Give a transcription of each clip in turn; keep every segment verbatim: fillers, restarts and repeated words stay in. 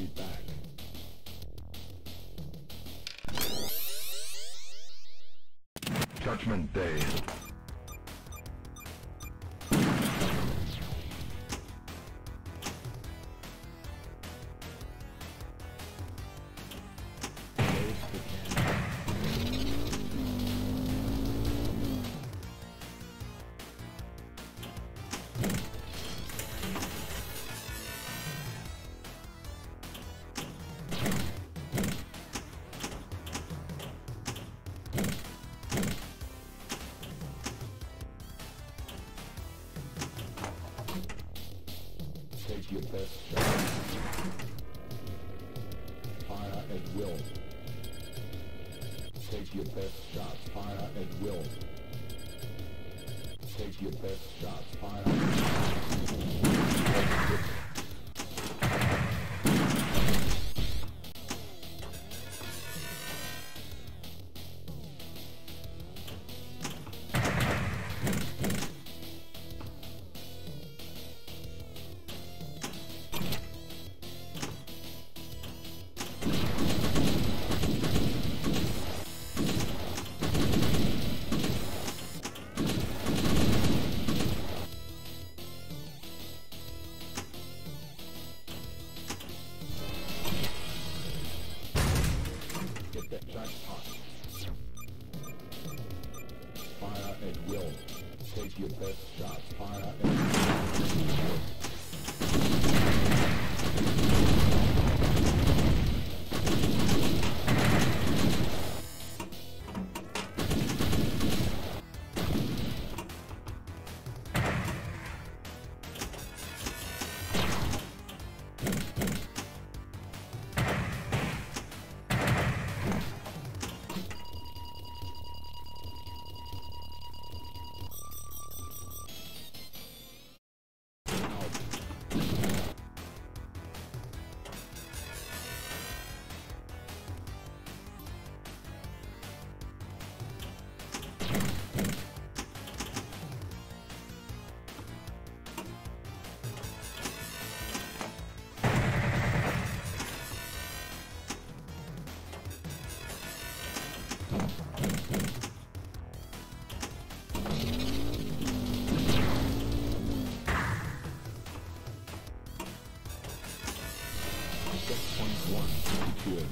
be back. Judgment Day. Take your best shot. Fire at will. Take your best shot. Fire at will. Take your best shot. Fire at will. Fire at will. Take your best shot. Fire at will. Checkpoint one secured.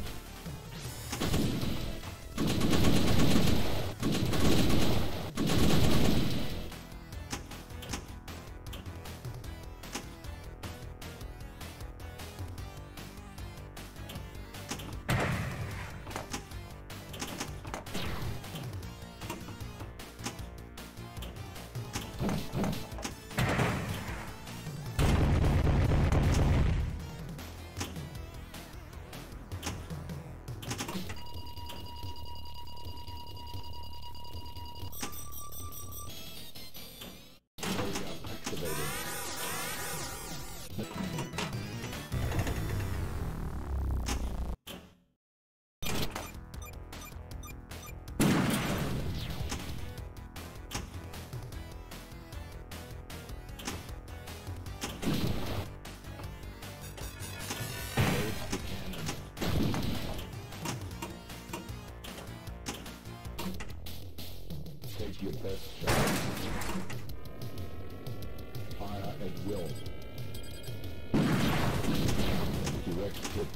Take your best shot. Fire at will. Direct hit.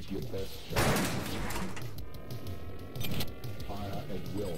is your best shot. Fire at will.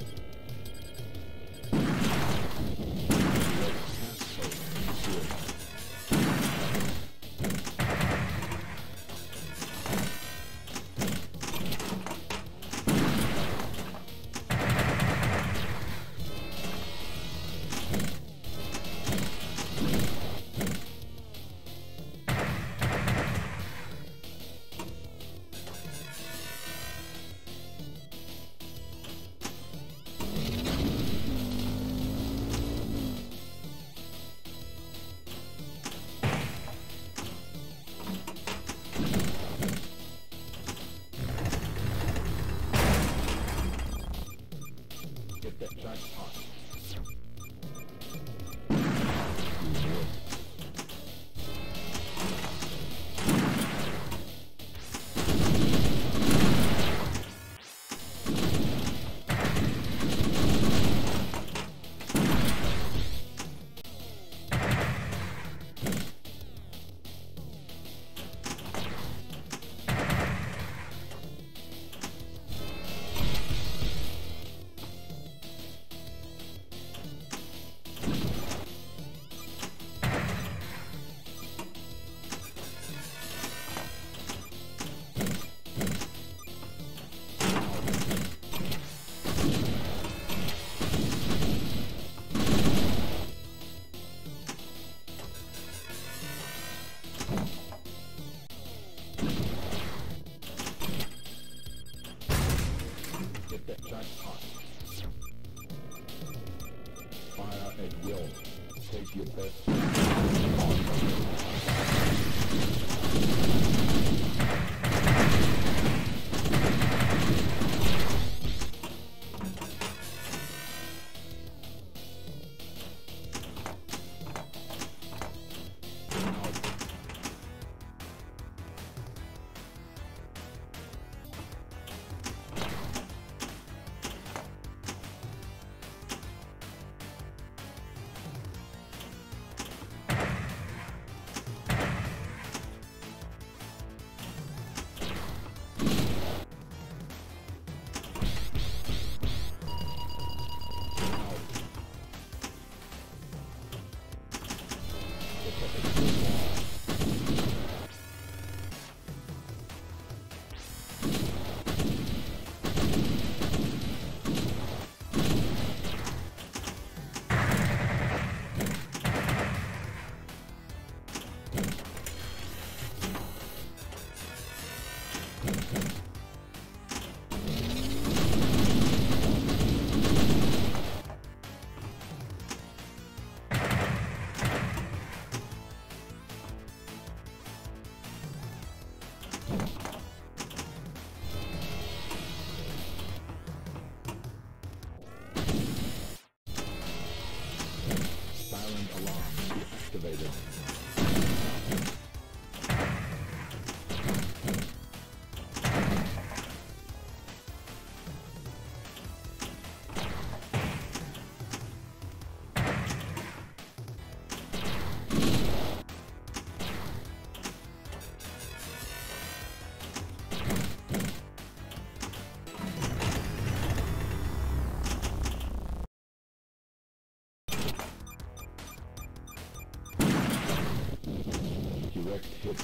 Hit.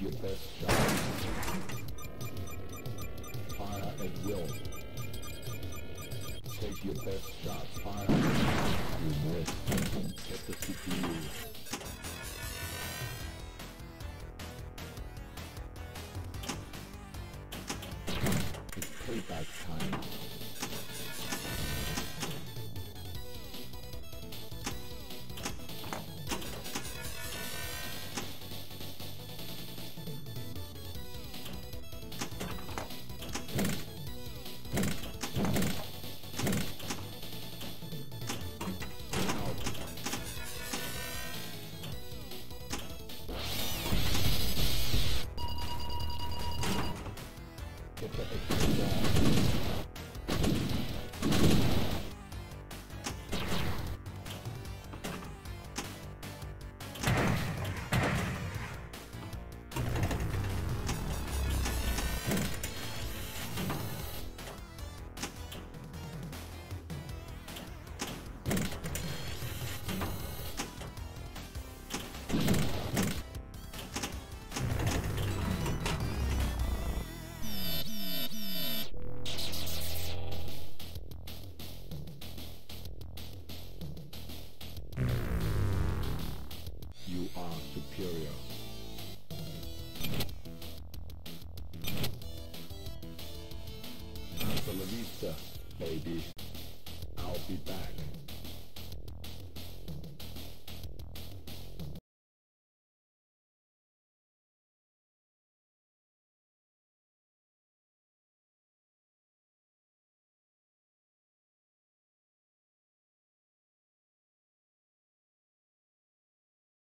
Your best shot. Fire at will. Take your best shot. Fire at will. You get the C P U. It's playback time. Superior. Hasta la vista, baby. I'll be back.